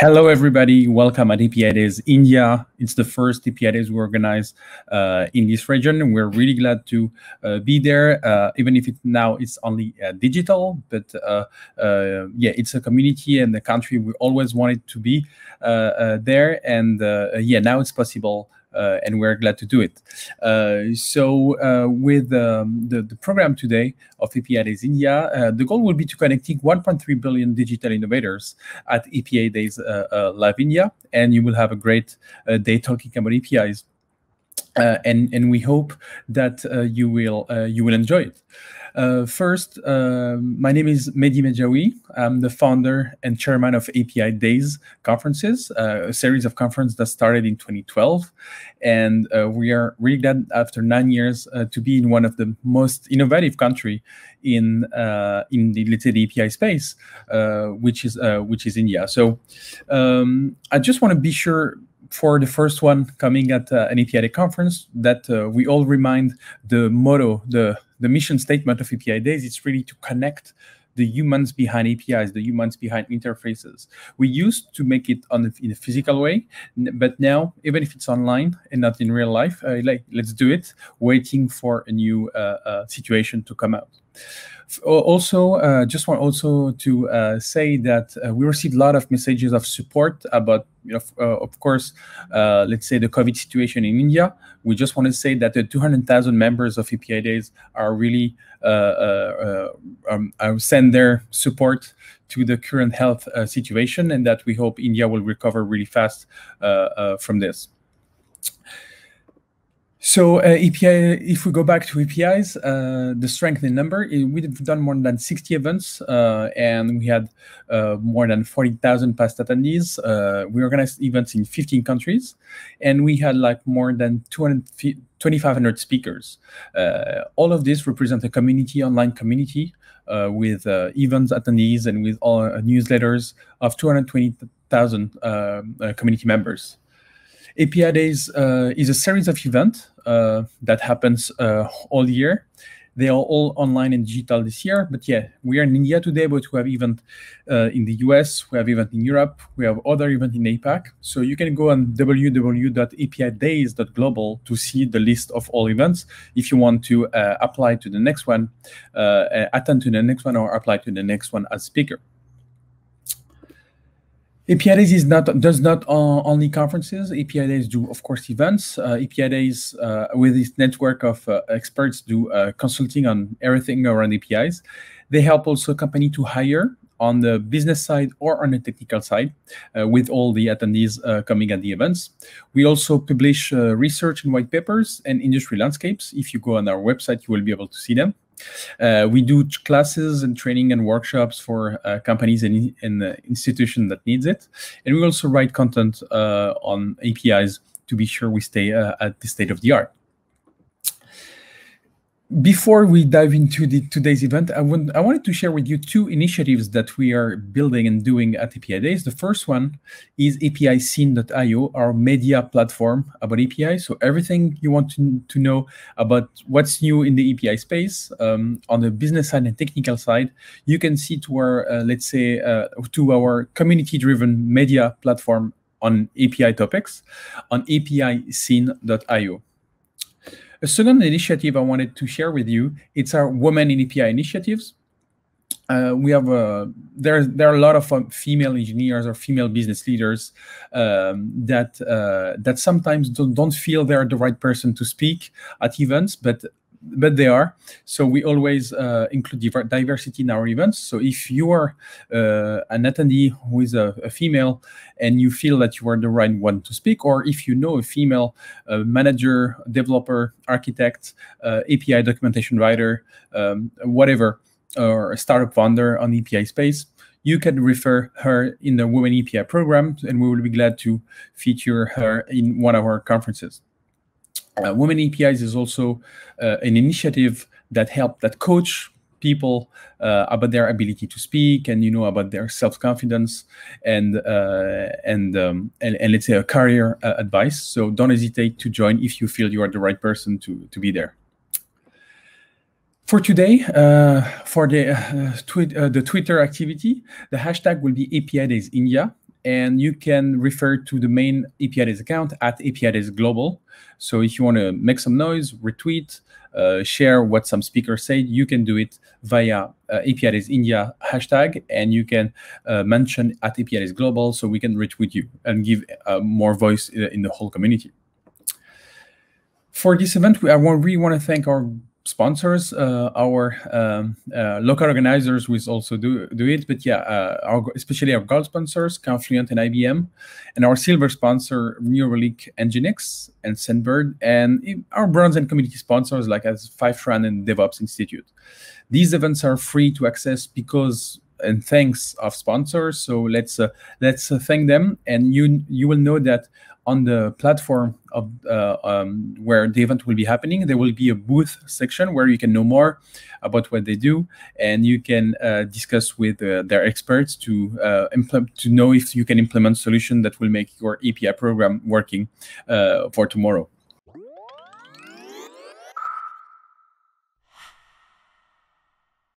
Hello, everybody. Welcome at API Days India. It's the first API Days we organize in this region, and we're really glad to be there, even if it's only digital. But yeah, it's a community and the country we always wanted to be there. And yeah, now it's possible. And we're glad to do it. With the program today of API Days India, the goal will be to connecting 1.3 billion digital innovators at API Days Live India, and you will have a great day talking about APIs. And we hope that you will enjoy it. First, my name is Mehdi Mejaoui. I'm the founder and chairman of API Days Conferences, a series of conferences that started in 2012. And we are really glad after 9 years to be in one of the most innovative country in the, let's say, the API space, which is India. So I just want to be sure for the first one coming at an API Day conference that we all remind the motto, the mission statement of API Days. It's really to connect the humans behind APIs, the humans behind interfaces. We used to make it in a physical way, but now, even if it's online and not in real life, let's do it, waiting for a new situation to come out. Also, just want also to say that we received a lot of messages of support about, of course, let's say the COVID situation in India. We just want to say that the 200,000 members of API Days are really send their support to the current health situation, and that we hope India will recover really fast from this. So if we go back to APIs, the strength in number, we've done more than 60 events, and we had more than 40,000 past attendees. We organized events in 15 countries, and we had like more than 2,500 speakers. All of this represents a community, online community, with events attendees and with all newsletters of 220,000 community members. API Days is a series of events that happens all year. They are all online and digital this year, but yeah, we are in India today, but we have event in the US, we have event in Europe, we have other event in APAC. So you can go on www.apidays.global to see the list of all events. If you want to apply to the next one, attend to the next one, or apply to the next one as speaker. API Days does not only conferences. API Days do, of course, events. API Days, with its network of experts, do consulting on everything around APIs. They help also company to hire on the business side or on the technical side with all the attendees coming at the events. We also publish research and white papers and industry landscapes. If you go on our website, you will be able to see them. We do classes and training and workshops for companies and institutions that needs it. And we also write content on APIs to be sure we stay at the state of the art. Before we dive into today's event, I wanted to share with you two initiatives that we are building and doing at API Days. The first one is apiscene.io, our media platform about API. So everything you want to know about what's new in the API space on the business side and technical side, you can see to our, let's say, to our community-driven media platform on API topics on apiscene.io. A second initiative I wanted to share with you, it's our Women in API initiatives. We have there are a lot of female engineers or female business leaders that sometimes don't feel they are the right person to speak at events, but they are. So we always include diversity in our events. So if you are an attendee who is a female and you feel that you are the right one to speak, or if you know a female manager, developer, architect, API documentation writer, whatever, or a startup founder on the API space, you can refer her in the Women API program, and we will be glad to feature her in one of our conferences. Women APIs is also an initiative that coach people about their ability to speak and about their self-confidence and let's say a career advice. So don't hesitate to join if you feel you are the right person to be there. For today, for the Twitter activity, the hashtag will be API Days India, and you can refer to the main API Days account at API Days Global. So if you want to make some noise, retweet, share what some speakers say, you can do it via API Days India hashtag, and you can mention at API Days Global, so we can retweet you and give more voice in the whole community. For this event, I really want to thank our sponsors, our local organizers who is also do it, but yeah, especially our gold sponsors, Confluent and IBM, and our silver sponsor, Neuralink, nginx, and Sandbird, and our bronze and community sponsors like as F5 and devops Institute. These events are free to access because and thanks of sponsors. So let's thank them, and you will know that on the platform of where the event will be happening, there will be a booth section where you can know more about what they do, and you can discuss with their experts to know if you can implement solutions that will make your API program working for tomorrow.